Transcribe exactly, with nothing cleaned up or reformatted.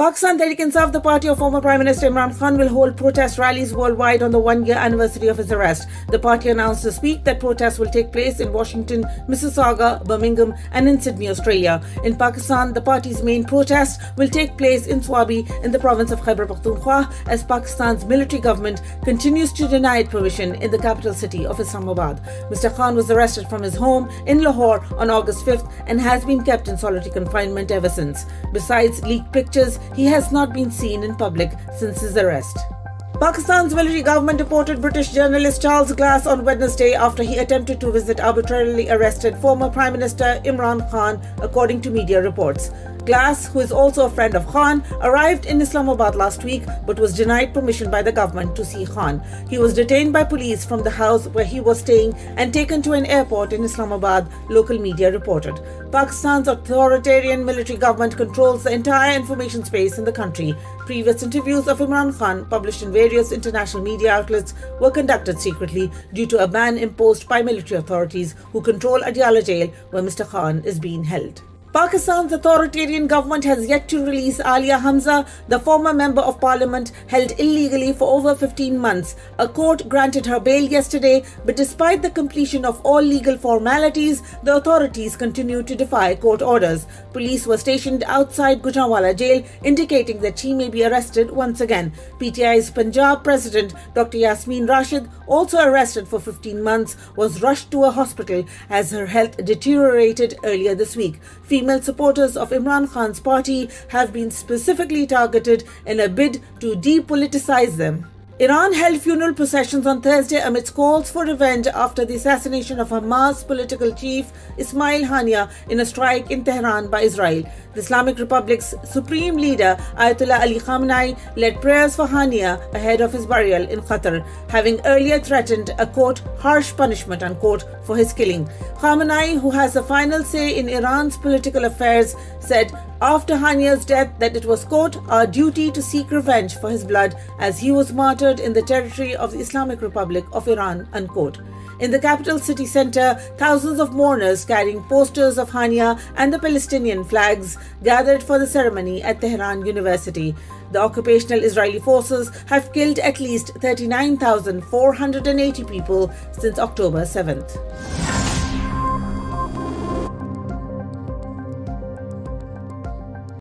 Pakistan Tehreek-e-Insaf, the party of former Prime Minister Imran Khan, will hold protest rallies worldwide on the one-year anniversary of his arrest. The party announced this week that protests will take place in Washington, Mississauga, Birmingham and in Sydney, Australia. In Pakistan, the party's main protest will take place in Swabi in the province of Khyber Pakhtunkhwa as Pakistan's military government continues to deny it permission in the capital city of Islamabad. Mister Khan was arrested from his home in Lahore on August fifth and has been kept in solitary confinement ever since. Besides leaked pictures, he has not been seen in public since his arrest. Pakistan's military government deported British journalist Charles Glass on Wednesday after he attempted to visit arbitrarily arrested former Prime Minister Imran Khan, according to media reports. Glass, who is also a friend of Khan, arrived in Islamabad last week but was denied permission by the government to see Khan. He was detained by police from the house where he was staying and taken to an airport in Islamabad, local media reported. Pakistan's authoritarian military government controls the entire information space in the country. Previous interviews of Imran Khan, published in various international media outlets, were conducted secretly due to a ban imposed by military authorities who control Adiala Jail, where Mister Khan is being held. Pakistan's authoritarian government has yet to release Aliya Hamza, the former member of parliament held illegally for over fifteen months. A court granted her bail yesterday, but despite the completion of all legal formalities, the authorities continue to defy court orders. Police were stationed outside Gujranwala Jail, indicating that she may be arrested once again. P T I's Punjab president, Doctor Yasmin Rashid, also arrested for fifteen months, was rushed to a hospital as her health deteriorated earlier this week. Female supporters of Imran Khan's party have been specifically targeted in a bid to depoliticize them. Iran held funeral processions on Thursday amidst calls for revenge after the assassination of Hamas political chief Ismail Haniyeh in a strike in Tehran by Israel. The Islamic Republic's supreme leader Ayatollah Ali Khamenei led prayers for Haniyeh ahead of his burial in Qatar, having earlier threatened a quote harsh punishment unquote for his killing. Khamenei, who has the final say in Iran's political affairs, said after Haniyeh's death that it was quote our duty to seek revenge for his blood as he was martyred in the territory of the Islamic Republic of Iran, unquote. In the capital city center, thousands of mourners carrying posters of Haniyeh and the Palestinian flags gathered for the ceremony at Tehran University. The occupational Israeli forces have killed at least thirty-nine thousand four hundred eighty people since October seventh.